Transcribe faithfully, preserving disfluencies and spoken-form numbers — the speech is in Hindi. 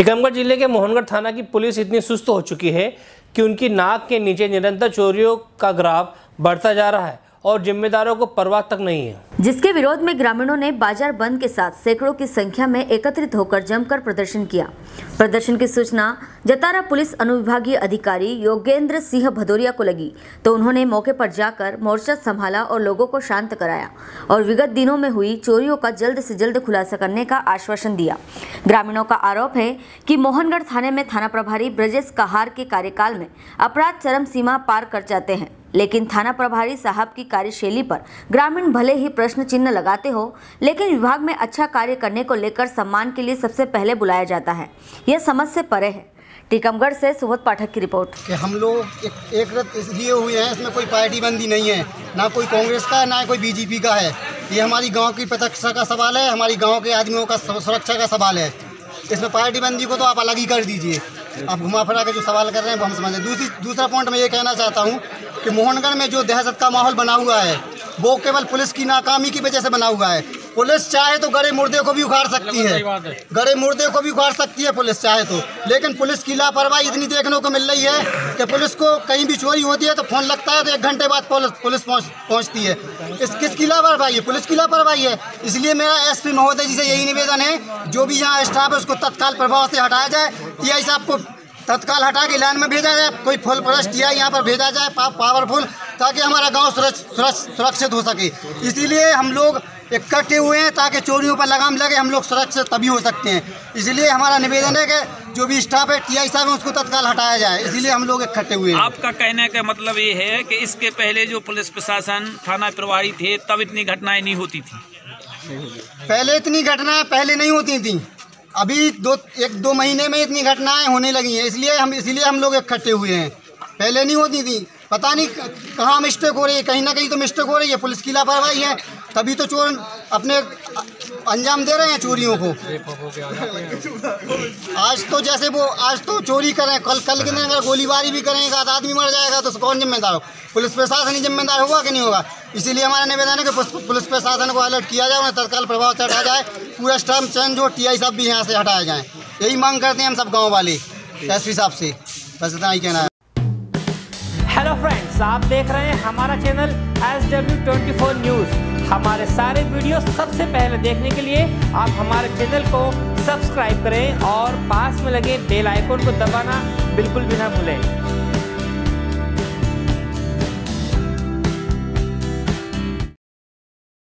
टिकमगढ़ जिले के मोहनगढ़ थाना की पुलिस इतनी सुस्त हो चुकी है कि उनकी नाक के नीचे निरंतर चोरियों का ग्राफ बढ़ता जा रहा है और जिम्मेदारों को परवाह तक नहीं है, जिसके विरोध में ग्रामीणों ने बाजार बंद के साथ सैकड़ों की संख्या में एकत्रित होकर जमकर प्रदर्शन किया। प्रदर्शन की सूचना जतारा पुलिस अनुविभागीय अधिकारी योगेंद्र सिंह भदौरिया को लगी तो उन्होंने मौके पर जाकर मोर्चा संभाला और लोगों को शांत कराया और विगत दिनों में हुई चोरियों का जल्द से जल्द खुलासा करने का आश्वासन दिया। ग्रामीणों का आरोप है कि मोहनगढ़ थाने में थाना प्रभारी ब्रजेश कहार के कार्यकाल में अपराध चरम सीमा पार कर जाते हैं, लेकिन थाना प्रभारी साहब की कार्यशैली पर ग्रामीण भले ही प्रश्न चिन्ह लगाते हो, लेकिन विभाग में अच्छा कार्य करने को लेकर सम्मान के लिए सबसे पहले बुलाया जाता है, यह समझ से परे है। टिकमगढ़ से सुबोध पाठक की रिपोर्ट। कि हम लोग एक, एक रथ इसलिए हुए हैं, इसमें कोई पार्टी बंदी नहीं है, ना कोई कांग्रेस का ना कोई बीजेपी का है। ये हमारी गाँव की प्रतिष्ठा का सवाल है, हमारी गाँव के आदमियों का सुरक्षा का सवाल है। इसमें पार्टी बंदी को तो आप अलग ही कर दीजिए, आप घुमा फिरा के जो सवाल कर रहे हैं वो हम समझें। दूसरी दूसरा पॉइंट मैं ये कहना चाहता हूँ कि मोहनगढ़ में जो दहशत का माहौल बना हुआ है वो केवल पुलिस की नाकामी की वजह से बना हुआ है। पुलिस चाहे तो गड़े मुर्दे को भी उखाड़ सकती है, गड़े मुर्दे को भी उखाड़ सकती है पुलिस चाहे तो, लेकिन पुलिस की लापरवाही इतनी देखने को मिल रही है कि पुलिस को कहीं भी चोरी होती है तो फोन लगता है तो एक घंटे बाद पुलिस पहुँचती है। इस किसकी लापरवाही है? पुलिस की लापरवाही है। इसलिए मेरा एस पी महोदय जी से यही निवेदन है, जो भी यहाँ स्टाफ है उसको तत्काल प्रभाव से हटाया जाए। टी आई साहब को तत्काल हटा के लाइन में भेजा जाए, कोई फुल प्रेस टी आई यहाँ पर भेजा जाए पावरफुल, ताकि हमारा गांव सुरक्षित हो सके। इसीलिए हम लोग इकट्ठे हुए हैं ताकि चोरियों पर लगाम लगे, हम लोग सुरक्षित तभी हो सकते हैं। इसलिए हमारा निवेदन है कि जो भी स्टाफ है टी आई साहब उसको तत्काल हटाया जाए, इसलिए हम लोग इकट्ठे हुए हैं। आपका कहने का मतलब ये है कि इसके पहले जो पुलिस प्रशासन थाना प्रभारी थे तब इतनी घटनाएँ नहीं होती थी? पहले इतनी घटनाएँ पहले नहीं होती थी, अभी दो एक दो महीने में इतनी घटनाएं होने लगी हैं। इसलिए हम इसलिए हम लोग इकट्ठे हुए हैं, पहले नहीं होती थी। पता नहीं कहाँ मिस्टेक हो रही है, कहीं ना कहीं तो मिस्टेक हो रही है, पुलिस की लापरवाही है, तभी तो चोर अपने अंजाम दे रहे हैं चोरियों को। आज तो जैसे वो आज तो चोरी करें, कल कल के दिन अगर गोलीबारी भी करें एक आध आदमी मर जाएगा तो कौन जिम्मेदार हो? पुलिस प्रशासन ही जिम्मेदार होगा कि नहीं होगा? इसीलिए हमारा निवेदन है कि पुलिस प्रशासन को अलर्ट किया जाए, उन्हें तत्काल प्रभाव से हटाया जाए, पूरा स्टाफ चेंज हो, टी आई साहब भी यहाँ से हटाया जाए। यही मांग करते हैं हम सब गाँव वाले एस पी साहब से, बस इतना ही कहना है। हेलो फ्रेंड्स, आप देख रहे हैं हमारा चैनल एस डब्ल्यू चौबीस न्यूज़। हमारे सारे वीडियो सबसे पहले देखने के लिए आप हमारे चैनल को सब्सक्राइब करें और पास में लगे बेल आइकन को दबाना बिल्कुल भी ना भूलें।